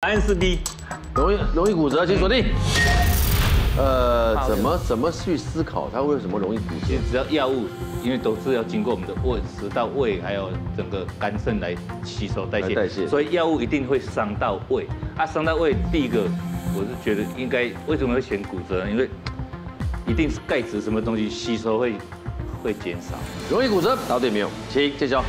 答案是 D， 容易骨折，请锁定。怎么去思考它为什么容易骨折？只要药物，因为都是要经过我们的胃、食道、胃，还有整个肝肾来吸收代谢，所以药物一定会伤到胃。啊，伤到胃，第一个我是觉得应该为什么会选骨折呢？因为一定是钙质什么东西吸收会减少，容易骨折。答对没有？请揭晓。